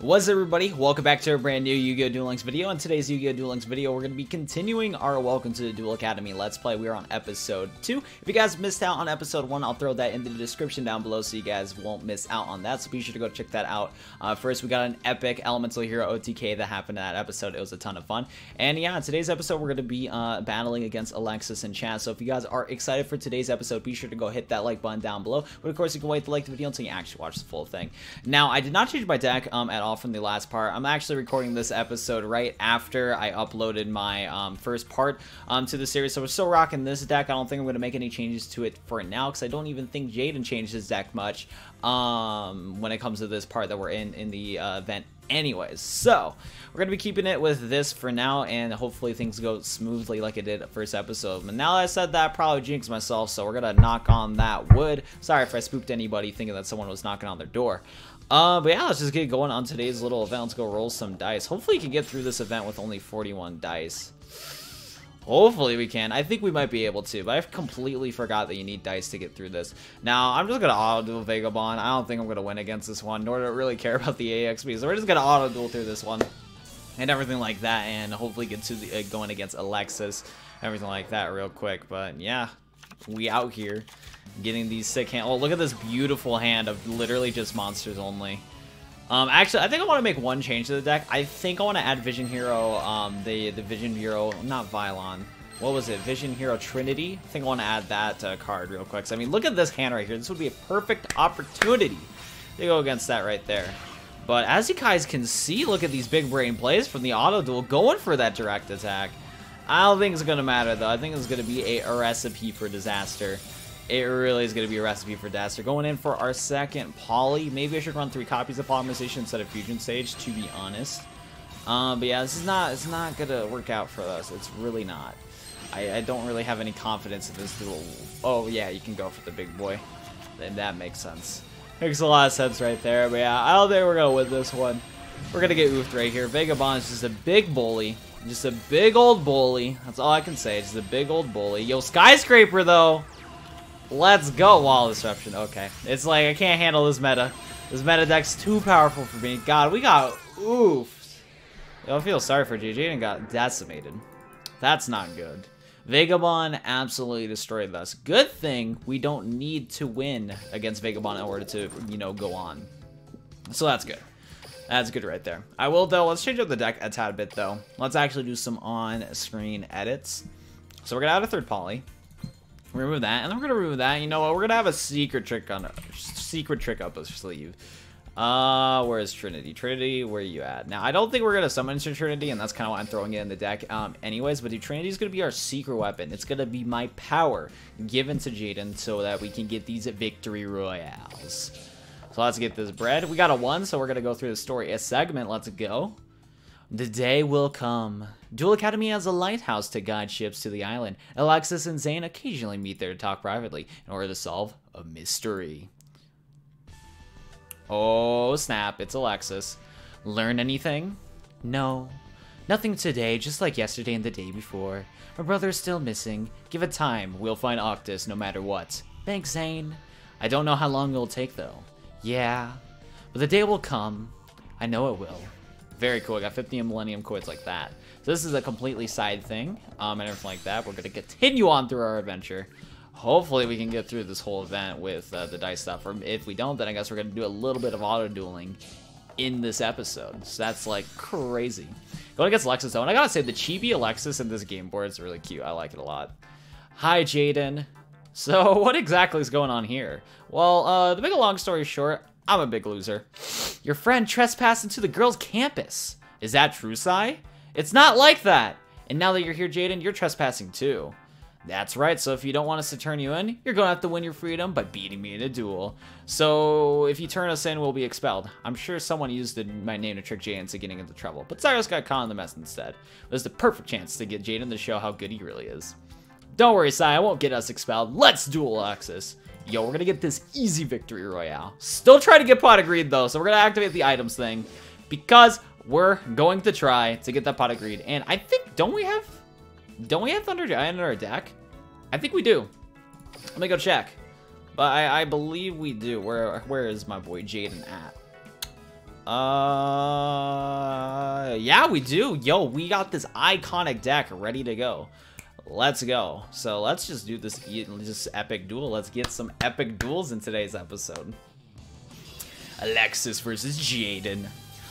What's up, everybody? Welcome back to a brand new Yu-Gi-Oh! Duel Links video. In today's Yu-Gi-Oh! Duel Links video, we're going to be continuing our Welcome to the Duel Academy Let's Play. We are on episode 2. If you guys missed out on episode 1, I'll throw that into the description down below so you guys won't miss out on that. So be sure to go check that out. First, we got an epic Elemental Hero OTK that happened in that episode. It was a ton of fun. And yeah, in today's episode, we're going to be battling against Alexis and Chad. So if you guys are excited for today's episode, be sure to go hit that like button down below. But of course, you can wait to like the video until you actually watch the full thing. Now, I did not change my deck at all from the last part. I'm actually recording this episode right after I uploaded my first part to the series, so we're still rocking this deck. I don't think I'm going to make any changes to it for now, because I don't even think Jaden changed his deck much when it comes to this part that we're in the event anyways. So we're going to be keeping it with this for now, and hopefully things go smoothly like it did the first episode. But now that I said that, I probably jinxed myself, so we're going to knock on that wood. Sorry if I spooked anybody thinking that someone was knocking on their door. But yeah, let's just get going on today's little event. Let's go roll some dice. Hopefully you can get through this event with only 41 dice. Hopefully we can. I think we might be able to, but I've completely forgot that you need dice to get through this. Now, I'm just going to auto-duel Vagabond. I don't think I'm going to win against this one, nor do I really care about the AXP, so we're just going to auto-duel through this one and everything like that, and hopefully get to the, going against Alexis, everything like that real quick. But yeah, we out here getting these sick hand. Oh, look at this beautiful hand of literally just monsters only. Actually, I think I want to make one change to the deck. I think I want to add Vision Hero, the Vision Hero, not Vylon. What was it? Vision Hero Trinity? I think I want to add that card real quick. So, I mean, look at this hand right here. This would be a perfect opportunity to go against that right there. But as you guys can see, look at these big brain plays from the auto duel going for that direct attack. I don't think it's going to matter, though. I think it's going to be a recipe for disaster. It really is going to be a recipe for disaster. Going in for our second poly. Maybe I should run 3 copies of Polymerization instead of Fusion Sage, to be honest. But yeah, this is not going to work out for us. It's really not. I don't really have any confidence in this duel. Oh, yeah, you can go for the big boy. Then that makes sense. Makes a lot of sense right there. But yeah, I don't think we're going to win this one. We're going to get oofed right here. Vagabond is just a big bully. Just a big old bully. That's all I can say. Just a big old bully. Yo, Skyscraper, though. Let's go, Wall of Disruption. Okay. It's like I can't handle this meta. This meta deck's too powerful for me. God, we got oofed. I feel sorry for GG and got decimated. That's not good. Vagabond absolutely destroyed us. Good thing we don't need to win against Vagabond in order to, you know, go on. So that's good. That's good right there. I will, though. Let's change up the deck a tad bit, though. Let's actually do some on-screen edits. So we're going to add a third poly. Remove that, and then we're gonna remove that. You know what? We're gonna have a secret trick up our sleeve. Where is Trinity? Trinity, where are you at? Now, I don't think we're gonna summon to Trinity, and that's kind of why I'm throwing it in the deck, anyways. But the Trinity is gonna be our secret weapon. It's gonna be my power given to Jaden, so that we can get these victory royales. So let's get this bread. We got a 1, so we're gonna go through the story a segment. Let's go. The day will come. Duel Academy has a lighthouse to guide ships to the island. Alexis and Zane occasionally meet there to talk privately in order to solve a mystery. Oh, snap. It's Alexis. Learn anything? No. Nothing today, just like yesterday and the day before. My brother is still missing. Give it time. We'll find Octus no matter what. Thanks, Zane. I don't know how long it'll take, though. Yeah. But the day will come. I know it will. Very cool. I got 50 Millennium Coins like that. So this is a completely side thing and everything like that. We're going to continue on through our adventure. Hopefully we can get through this whole event with the dice stuff. Or if we don't, then I guess we're going to do a little bit of auto-dueling in this episode. So that's like crazy. Going against Alexis, though. And I got to say, the chibi Alexis in this game board is really cute. I like it a lot. Hi, Jaden. So what exactly is going on here? Well, to make a long story short, I'm a big loser. Your friend trespassed into the girls' campus. Is that true, Sai? It's not like that. And now that you're here, Jaden, you're trespassing too. That's right, so if you don't want us to turn you in, you're going to have to win your freedom by beating me in a duel. So if you turn us in, we'll be expelled. I'm sure someone used my name to trick Jaden into getting into trouble, but Syrus got caught in the mess instead. It was the perfect chance to get Jaden to show how good he really is. Don't worry, Sai, I won't get us expelled. Let's duel, Alexis. Yo, we're gonna get this easy victory royale. Still trying to get Pot of Greed, though, so we're gonna activate the items thing because we're going to try to get that Pot of Greed. And I think don't we have Thunder Giant in our deck? I think we do. Let me go check. But I believe we do. Where is my boy Jaden at? Yeah, we do. Yo, we got this iconic deck ready to go. Let's go. So let's just do this epic duel. Let's get some epic duels in today's episode. Alexis versus Jaden.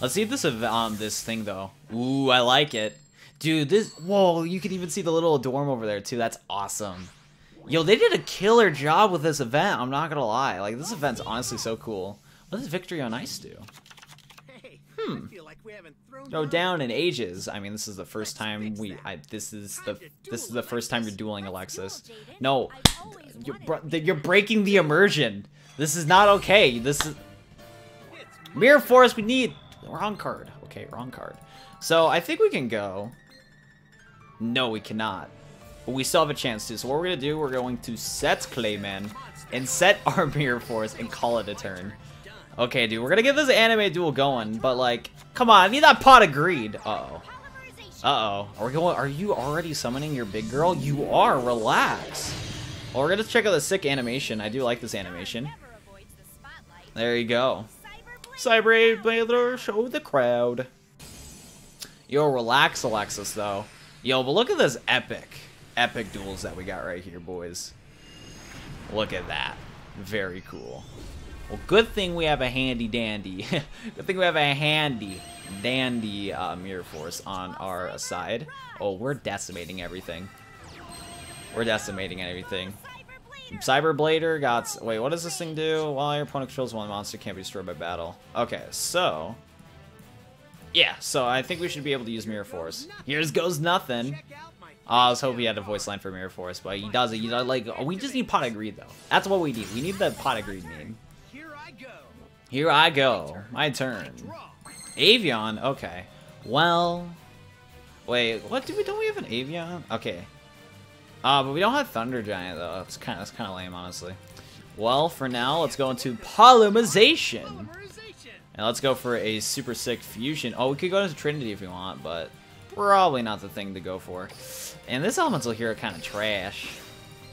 Let's see this this thing though. Ooh, I like it, dude. This whoa, you can even see the little dorm over there too. That's awesome. Yo, they did a killer job with this event. I'm not gonna lie. Like this event's honestly so cool. What does Victory on Ice do? I feel like we haven't thrown down in ages. I mean, this is the first time this is the first time you're dueling, Alexis. No, you're breaking the immersion. This is not okay. This is Mirror Force. We need wrong card. Okay, wrong card. So I think we can go. No, we cannot. But we still have a chance to. So what we're gonna do? We're going to set Clayman and set our Mirror Force and call it a turn. Okay, dude, we're gonna get this anime duel going, but like, come on, I need that Pot of Greed. Uh-oh. Uh-oh. Are you already summoning your big girl? You are, relax. Well, we're gonna check out the sick animation. I do like this animation. There you go. Cyberblader, show the crowd. Yo, relax, Alexis, though. Yo, but look at this epic duels that we got right here, boys. Look at that. Very cool. Well, good thing we have a handy-dandy. Good thing we have a handy-dandy Mirror Force on our side. Oh, we're decimating everything. We're decimating everything. Cyberblader got... Wait, what does this thing do? While your opponent controls one monster, can't be destroyed by battle. Okay, so... Yeah, so I think we should be able to use Mirror Force. Here's goes nothing. I was hoping he had a voice line for Mirror Force, but he doesn't. You know, like, we just need Pot of Greed, though. That's what we need. We need that Pot of Greed meme. Here I go. My turn. Avion? Okay. Well... Wait, what? Don't we have an Avion? Okay. But we don't have Thunder Giant, though. That's kind of lame, honestly. Well, for now, let's go into Polymerization. And let's go for a super sick fusion. Oh, we could go into Trinity if we want, but... Probably not the thing to go for. And this Elemental Hero kind of trash.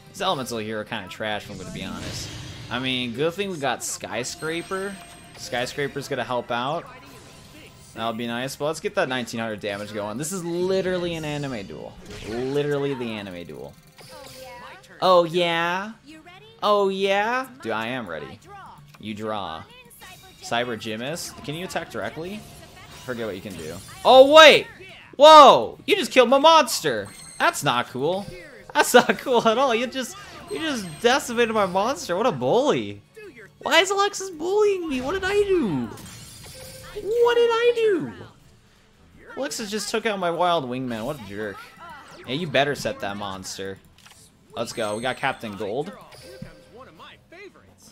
This Elemental Hero kind of trash, if I'm going to be honest. I mean, good thing we got Skyscraper. Skyscraper's gonna help out. That'll be nice. But let's get that 1900 damage going. This is literally an anime duel. Literally the anime duel. Oh yeah? Oh yeah? Dude, I am ready. You draw. Cyber Gymnast. Can you attack directly? Forget what you can do. Oh wait! Whoa! You just killed my monster! That's not cool. That's not cool at all. You just decimated my monster. What a bully. Why is Alexis bullying me? What did I do? What did I do? Alexis just took out my wild wingman. What a jerk. Hey, you better set that monster. Let's go. We got Captain Gold.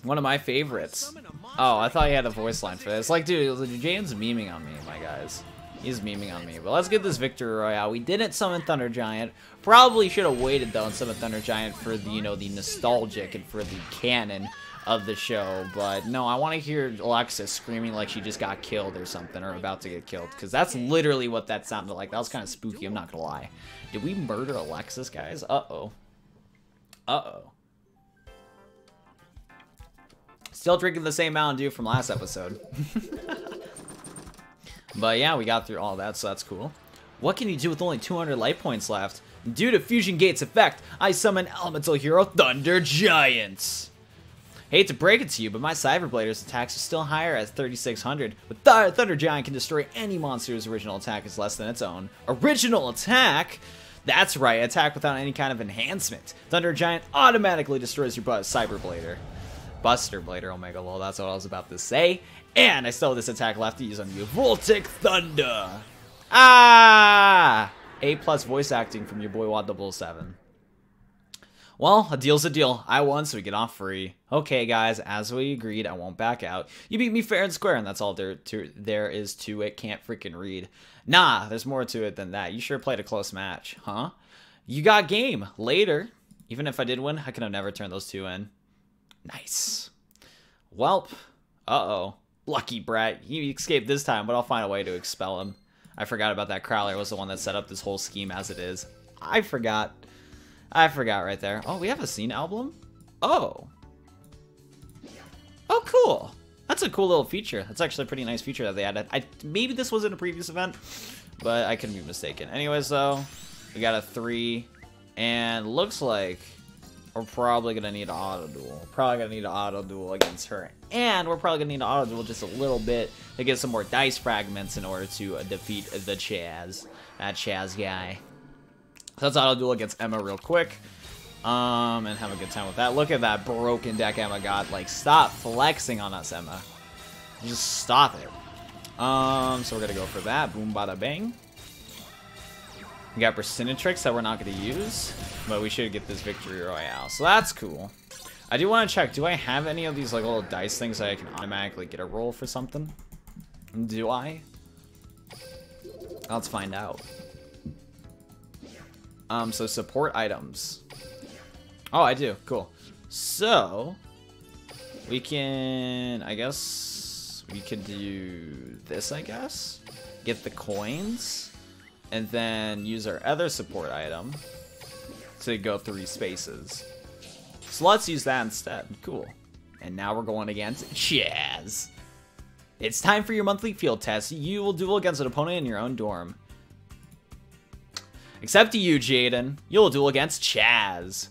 One of my favorites. Oh, I thought he had a voice line for this. Like, dude, Jaden's memeing on me, my guys. He's memeing on me, but let's get this victory royale. We didn't summon Thunder Giant. Probably should have waited though and summoned Thunder Giant for the, you know, the nostalgic and for the canon of the show. But no, I want to hear Alexis screaming like she just got killed or something, or about to get killed, because that's literally what that sounded like. That was kind of spooky. I'm not gonna lie. Did we murder Alexis, guys? Uh-oh. Uh-oh. Still drinking the same Mountain Dew from last episode. But yeah, we got through all that, so that's cool. What can you do with only 200 light points left? Due to Fusion Gate's effect, I summon Elemental Hero Thunder Giant. Hate to break it to you, but my Cyberblader's attacks are still higher at 3,600. But Thunder Giant can destroy any monster whose original attack is less than its own. Original attack? That's right, attack without any kind of enhancement. Thunder Giant automatically destroys your Cyberblader. Buster Blader, Omega Lol, that's what I was about to say. And I still have this attack left to use on you. Voltic Thunder! Ah! A+ voice acting from your boy Wad007. Well, a deal's a deal. I won, so we get off free. Okay, guys, as we agreed, I won't back out. You beat me fair and square, and that's all there is to it. Can't freaking read. Nah, there's more to it than that. You sure played a close match, huh? You got game. Later. Even if I did win, I could have never turned those two in. Nice. Welp. Uh-oh. Lucky brat. He escaped this time, but I'll find a way to expel him. I forgot about that. Crowler was the one that set up this whole scheme as it is. I forgot. I forgot right there. Oh, we have a scene album? Oh. Oh, cool. That's a cool little feature. That's actually a pretty nice feature that they added. Maybe this was in a previous event, but I couldn't be mistaken. Anyways, though, we got a 3, and looks like we're probably going to need an auto duel. Probably going to need an auto duel against her. And we're probably going to need an auto duel just a little bit to get some more dice fragments in order to defeat the Chazz. That Chazz guy. So let's auto duel against Emma real quick. And have a good time with that. Look at that broken deck Emma got. Like, stop flexing on us, Emma. Just stop it. So we're going to go for that. Boom, bada, bang. We got Percinatrix that we're not going to use, but we should get this Victory Royale, so that's cool. I do want to check, do I have any of these like little dice things that I can automatically get a roll for something? Do I? Let's find out. So support items. Oh, I do, cool. So, we can, I guess, we could do this, I guess? Get the coins? And then use our other support item to go 3 spaces. So let's use that instead. Cool. And now we're going against Chazz. It's time for your monthly field test. You will duel against an opponent in your own dorm. Except to you, Jaden. You'll duel against Chazz.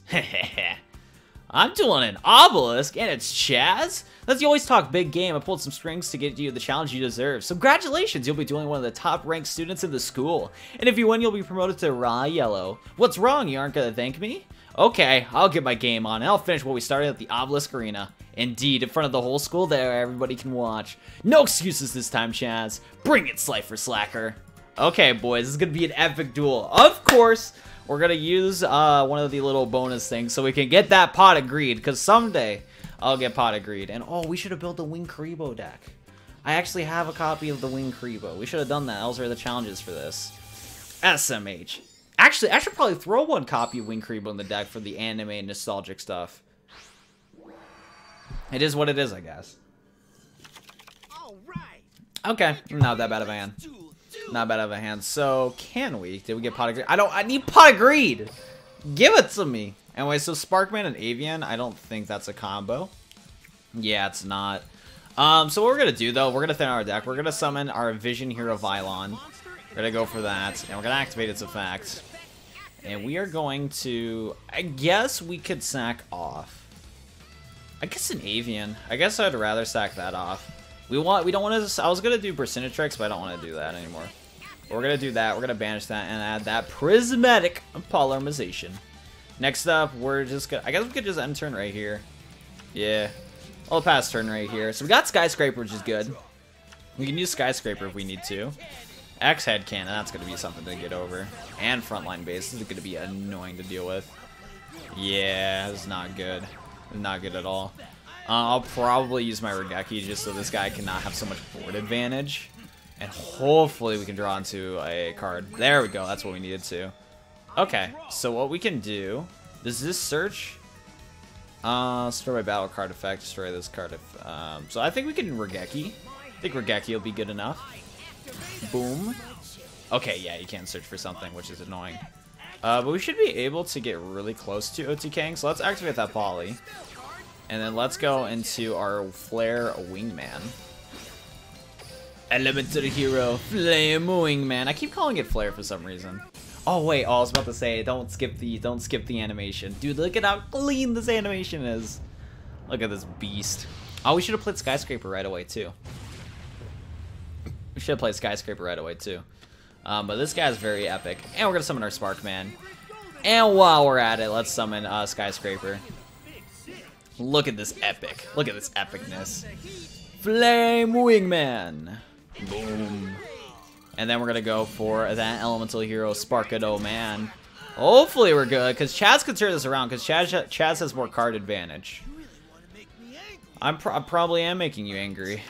I'm dueling an Obelisk, and it's Chazz? Since you always talk big game, I pulled some strings to get you the challenge you deserve. So congratulations, you'll be dueling one of the top-ranked students in the school. And if you win, you'll be promoted to raw yellow. What's wrong? You aren't gonna thank me? Okay, I'll get my game on, and I'll finish what we started at the Obelisk Arena. Indeed, in front of the whole school there, everybody can watch. No excuses this time, Chazz. Bring it, Slifer Slacker. Okay, boys, this is gonna be an epic duel. Of course! We're going to use one of the little bonus things so we can get that Pot of Greed. Because someday I'll get Pot of Greed. And oh, we should have built the Winged Kuriboh deck. I actually have a copy of the Winged Kuriboh. We should have done that. Those are the challenges for this. SMH. Actually, I should probably throw one copy of Winged Kuriboh in the deck for the anime and nostalgic stuff. It is what it is, I guess. Okay, not that bad of a hand. Not bad of a hand. So, can we? Did we get Pot of Greed? I need Pot of Greed! Give it to me! Anyway, so Sparkman and Avion, I don't think that's a combo. Yeah, it's not. So what we're gonna do, though, we're gonna thin out our deck. We're gonna summon our Vision Hero Vylon. We're gonna go for that, and we're gonna activate its effect. And we are going to... I guess we could sack off. I guess an Avion. I guess I'd rather sack that off. We don't want to, I was going to do Percinatrix, but I don't want to do that anymore. We're going to do that, we're going to banish that, and add that Prismatic Polymerization. Next up, we're just going to, I guess we could just end turn right here. Yeah, I'll pass turn right here. So we got Skyscraper, which is good. We can use Skyscraper if we need to. X Head Cannon, that's going to be something to get over. And Frontline Base, this is going to be annoying to deal with. Yeah, it's not good. Not good at all. I'll probably use my Regeki just so this guy cannot have so much board advantage. And hopefully we can draw into a card. There we go. That's what we needed to. Okay. So what we can do... Does this search? Destroy my battle card effect. Destroy this card. So I think we can Regeki. I think Regeki will be good enough. Boom. Okay, yeah. You can't search for something, which is annoying. But we should be able to get really close to OTKing. So let's activate that Poly. And then let's go into our Flare Wingman. Elemental Hero, Flame Wingman. I keep calling it Flare for some reason. Oh wait, I was about to say, don't skip the animation. Dude, look at how clean this animation is. Look at this beast. Oh, we should have played Skyscraper right away too. We should have played Skyscraper right away too. But this guy's very epic. And we're gonna summon our Sparkman. And while we're at it, let's summon Skyscraper. Look at this epic. Look at this epicness. Flame Wingman. Boom. And then we're going to go for that Elemental Hero Sparkado Man. Hopefully we're good, because Chazz could turn this around, because Chazz has more card advantage. I probably am making you angry.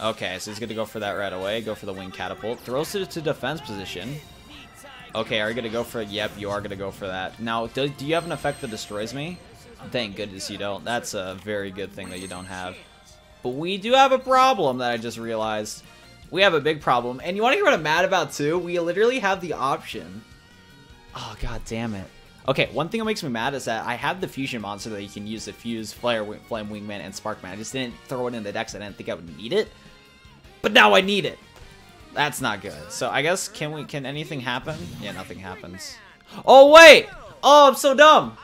Okay, so he's going to go for that right away. Go for the Wing Catapult. Throws it to defense position. Okay, are you going to go for it? Yep, you are going to go for that. Now, do you have an effect that destroys me? Thank goodness you don't. That's a very good thing that you don't have. But we do have a problem that I just realized. We have a big problem. And you want to hear what I'm mad about, too? We literally have the option. Oh, god damn it. Okay, one thing that makes me mad is that I have the fusion monster that you can use to fuse Flare, Flame Wingman, and Sparkman. I just didn't throw it in the decks. I didn't think I would need it. But now I need it. That's not good. So I guess, can anything happen? Yeah, nothing happens. Oh, wait! Oh, I'm so dumb!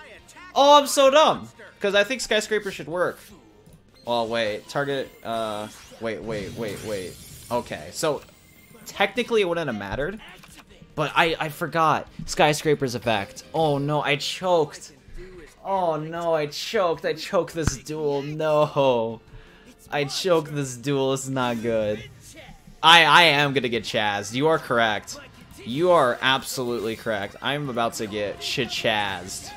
Oh, I'm so dumb! Because I think Skyscraper should work. Oh, wait. Target, wait. Okay, so technically it wouldn't have mattered. But I forgot Skyscraper's effect. Oh no, I choked. Oh no, I choked. I choked this duel. No. I choked this duel. It's not good. I am gonna get Chazzed. You are correct. You are absolutely correct. I'm about to get shit-chazzed.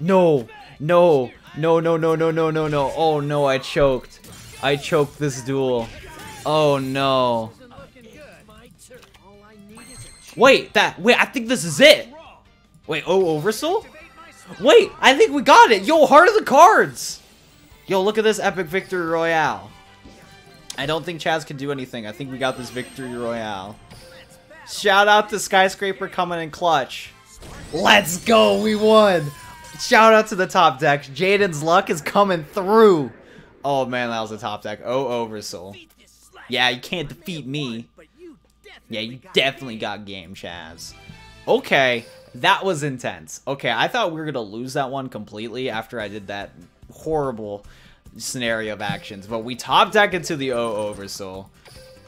No. No. No, no, no, no, no, no, no. Oh no, I choked. I choked this duel. Oh no. Wait, I think this is it. Wait, oh, Oversoul? Wait, I think we got it. Yo, Heart of the Cards. Yo, look at this epic victory royale. I don't think Chazz can do anything. I think we got this victory royale. Shout out to Skyscraper coming in clutch. Let's go, we won. Shout out to the top deck. Jaden's luck is coming through. Oh man, that was the top deck. Oh, Oversoul. Yeah, you can't defeat me. Yeah, you definitely got game, Chazz. Okay, that was intense. Okay, I thought we were going to lose that one completely after I did that horrible scenario of actions. But we top deck into the O Oversoul.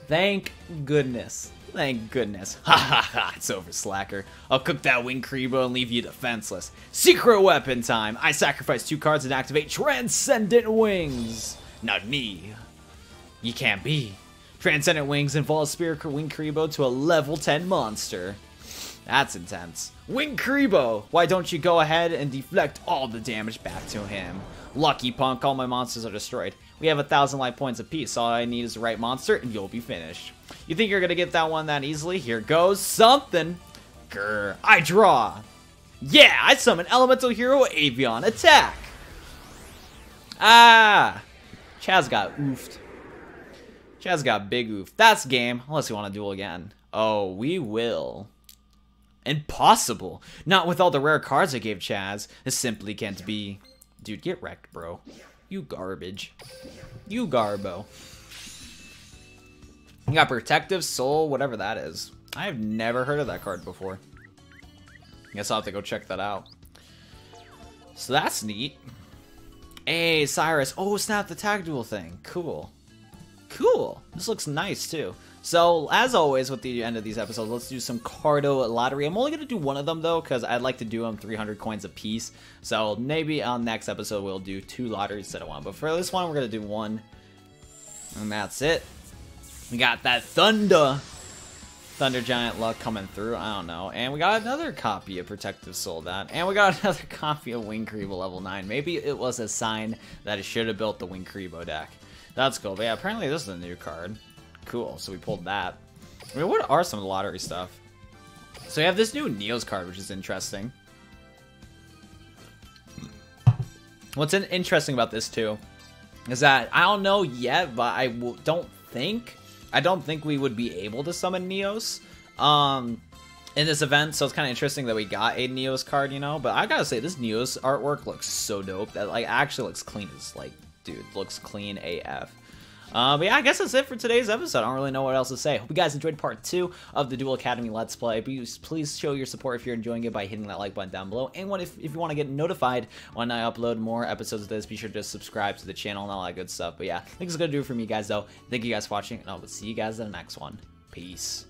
Thank goodness. Thank goodness. Ha ha ha, it's over, slacker. I'll cook that Winged Kuriboh and leave you defenseless. Secret weapon time. I sacrifice 2 cards and activate Transcendent Wings. Not me. You can't be. Transcendent Wings involves Spirit Winged Kuriboh to a level 10 monster. That's intense. Winged Kuriboh! Why don't you go ahead and deflect all the damage back to him? Lucky punk, all my monsters are destroyed. We have 1,000 life points apiece. All I need is the right monster and you'll be finished. You think you're gonna get that one that easily? Here goes something. Grr, I draw. Yeah, I summon Elemental Hero Avion. Attack! Ah! Chazz got oofed. Chazz got big oof. That's game. Unless you want to duel again. Oh, we will. Impossible. Not with all the rare cards I gave Chazz. This simply can't be. Dude, get wrecked, bro. You garbage. You garbo. You got Protective Soul, whatever that is. I have never heard of that card before. Guess I'll have to go check that out. So that's neat. Hey, Syrus. Oh, snap, the tag duel thing. Cool. Cool. This looks nice, too. So, as always, with the end of these episodes, let's do some Cardo Lottery. I'm only going to do one of them, though, because I'd like to do them 300 coins a piece. So, maybe on next episode, we'll do 2 lotteries instead of 1. But for this one, we're going to do 1. And that's it. We got that Thunder Giant luck coming through. I don't know. And we got another copy of Protective Soul. That. And we got another copy of Winged Kuriboh level 9. Maybe it was a sign that it should have built the Winged Kuriboh deck. That's cool. But yeah, apparently this is a new card. Cool. So we pulled that. I mean, what are some of the lottery stuff? So we have this new Neos card, which is interesting. What's interesting about this, too, is that I don't know yet, but I don't think we would be able to summon Neos in this event. So it's kind of interesting that we got a Neos card, you know? But I gotta say, this Neos artwork looks so dope. That, like, actually looks clean as, like, dude, looks clean AF. But yeah, I guess that's it for today's episode. I don't really know what else to say. Hope you guys enjoyed part 2 of the Duel Academy Let's Play. Please show your support if you're enjoying it by hitting that like button down below. And if you want to get notified when I upload more episodes of this, be sure to subscribe to the channel and all that good stuff. But yeah, I think it's going to do it for me, guys, though. Thank you guys for watching, and I will see you guys in the next one. Peace.